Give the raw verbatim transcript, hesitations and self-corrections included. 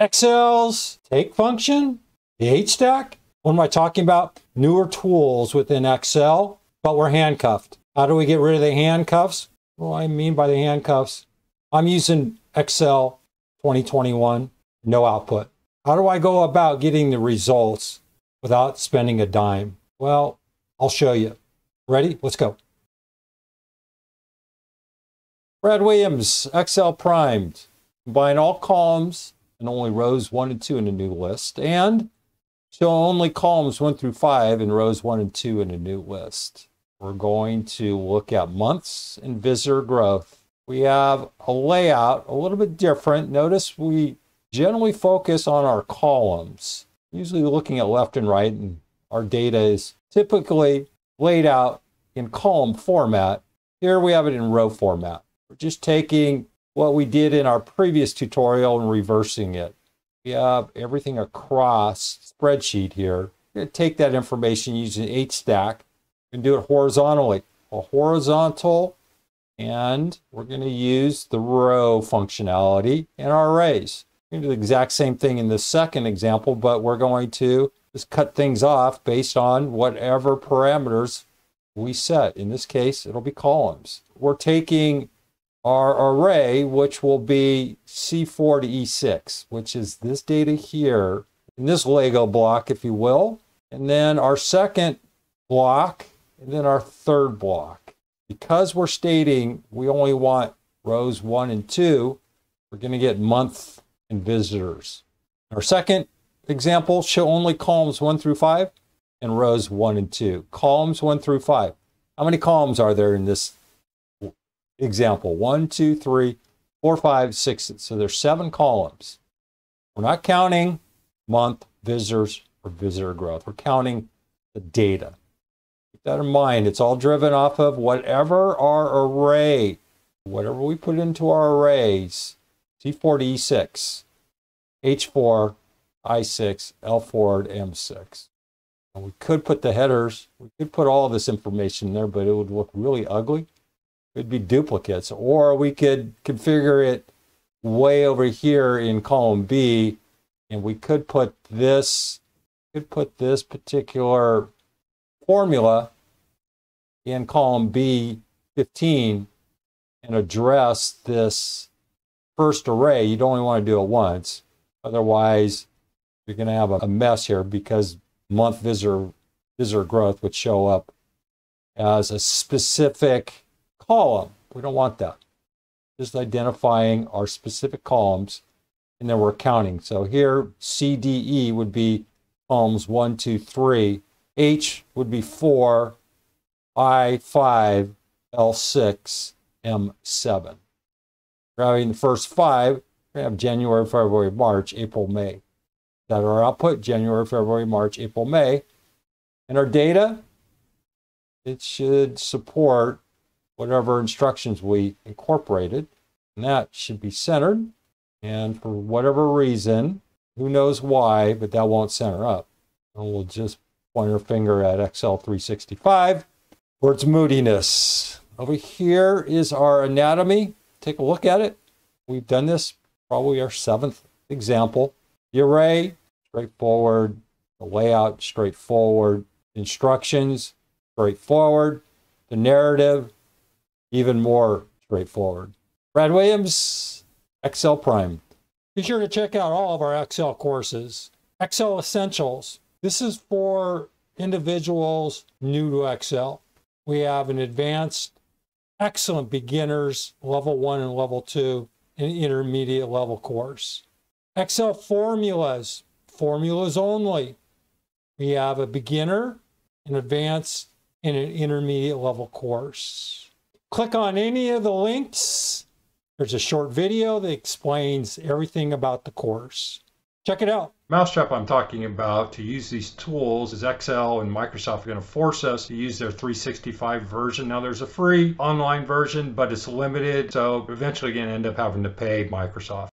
Excel's take function, the H stack. What am I talking about? Newer tools within Excel, but we're handcuffed. How do we get rid of the handcuffs? What do I mean by the handcuffs? I'm using Excel twenty twenty-one, no output. How do I go about getting the results without spending a dime? Well, I'll show you. Ready? Let's go. Brad Williams, Excel Primed. Combine all columns and only rows one and two in a new list, and show only columns one through five and rows one and two in a new list. We're going to look at months and visitor growth. We have a layout a little bit different. Notice we generally focus on our columns, usually looking at left and right, and our data is typically laid out in column format. Here we have it in row format. We're just taking what we did in our previous tutorial and reversing it. We have everything across spreadsheet here. We're going to take that information using H stack and do it horizontally. A horizontal, and we're going to use the row functionality in our arrays. We're going to do the exact same thing in the second example, but we're going to just cut things off based on whatever parameters we set. In this case, it'll be columns. We're taking our array, which will be C four to E six, which is this data here in this Lego block, if you will, and then our second block, and then our third block. Because we're stating we only want rows one and two, we're going to get month and visitors. Our second example, show only columns one through five and rows one and two. Columns one through five. How many columns are there in this example? One, two, three, four, five, six. So there's seven columns. We're not counting month, visitors, or visitor growth. We're counting the data. Keep that in mind. It's all driven off of whatever our array, whatever we put into our arrays, C four to E six, H four, I six, L four to M six. And we could put the headers, we could put all this information in there, but it would look really ugly. It'd be duplicates, or we could configure it way over here in column B, and we could put this, could put this particular formula in column B fifteen and address this first array. You'd only want to do it once, otherwise you're going to have a mess here because month visitor visitor growth would show up as a specific column. We don't want that. Just identifying our specific columns, and then we're counting. So here, C, D, E would be columns one, two, three. H would be four, I, five, L, six, M, seven. Grabbing the first five, we have January, February, March, April, May. That are our output, January, February, March, April, May. And our data, it should support whatever instructions we incorporated, and that should be centered. And for whatever reason, who knows why, but that won't center up. And we'll just point our finger at Excel three sixty-five for its moodiness. Over here is our anatomy. Take a look at it. We've done this, probably our seventh example. The array, straightforward. The layout, straightforward. Instructions, straightforward. The narrative, even more straightforward. Brad Williams, Excel Prime. Be sure to check out all of our Excel courses. Excel Essentials. This is for individuals new to Excel. We have an advanced, excellent beginners, level one and level two, and intermediate level course. Excel Formulas, formulas only. We have a beginner, an advanced, and an intermediate level course. Click on any of the links. There's a short video that explains everything about the course. Check it out. Mousetrap I'm talking about to use these tools is Excel and Microsoft are going to force us to use their three sixty-five version. Now there's a free online version, but it's limited, so eventually you're going to end up having to pay Microsoft.